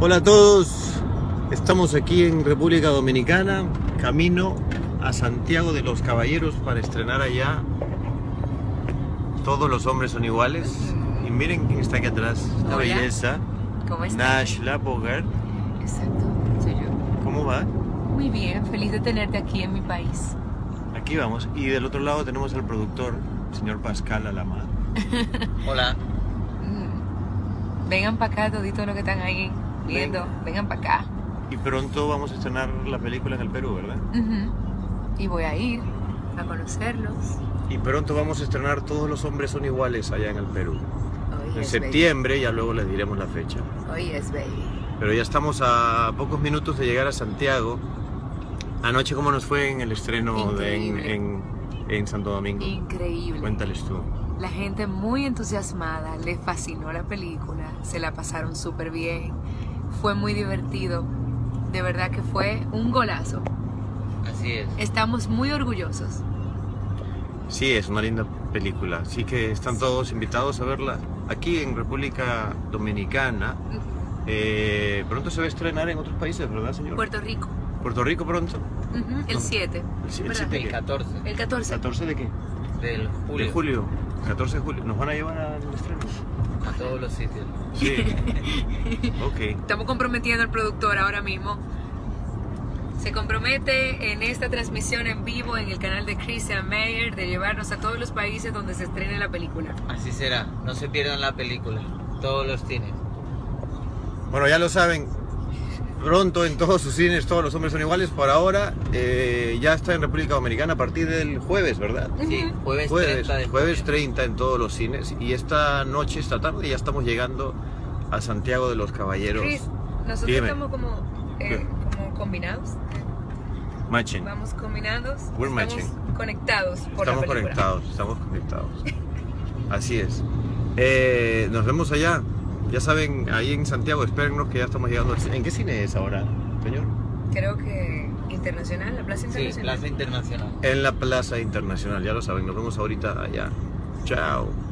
Hola a todos, estamos aquí en República Dominicana, camino a Santiago de los Caballeros para estrenar allá Todos los hombres son iguales. Y miren quién está aquí atrás, la Belleza. ¿Cómo estás? Bogaert. Exacto, soy yo. ¿Cómo va? Muy bien, feliz de tenerte aquí en mi país. Aquí vamos, y del otro lado tenemos al productor, señor Pascal Alamar. Hola. Vengan para acá toditos los que están ahí viendo, vengan para acá. Y pronto vamos a estrenar la película en el Perú, ¿verdad? Y voy a ir a conocerlos. Y pronto vamos a estrenar Todos los hombres son iguales allá en el Perú. En septiembre, ya luego les diremos la fecha. Hoy es baby. Pero ya estamos a pocos minutos de llegar a Santiago. Anoche, ¿cómo nos fue en el estreno en Santo Domingo? Increíble. Cuéntales tú. La gente muy entusiasmada, les fascinó la película, se la pasaron súper bien, fue muy divertido, de verdad que fue un golazo. Así es. Estamos muy orgullosos. Sí, es una linda película, así que están todos invitados a verla aquí en República Dominicana. Pronto se va a estrenar en otros países, ¿verdad, señor? Puerto Rico. ¿Puerto Rico pronto? El 7. ¿El 14? ¿El 14? ¿14 de qué? Del julio. ¿De julio? 14 de julio. ¿Nos van a llevar al estreno? A todos los sitios. Sí. Ok. Estamos comprometiendo al productor ahora mismo. Se compromete en esta transmisión en vivo en el canal de Christian Meier de llevarnos a todos los países donde se estrene la película. Así será. No se pierdan la película. Todos los cines. Bueno, ya lo saben. Pronto en todos sus cines Todos los hombres son iguales. Por ahora ya está en República Dominicana a partir del jueves, ¿verdad? Sí, jueves 30 en todos los cines. Y esta noche, esta tarde, ya estamos llegando a Santiago de los Caballeros. Chris, nosotros estamos como combinados. Matching. Vamos combinados. Estamos conectados. Así es. Nos vemos allá. Ya saben, ahí en Santiago, espérennos que ya estamos llegando. ¿En qué cine es ahora, señor? Creo que Internacional, la Plaza Internacional. Sí, Plaza Internacional. En la Plaza Internacional, ya lo saben. Nos vemos ahorita allá. Chao.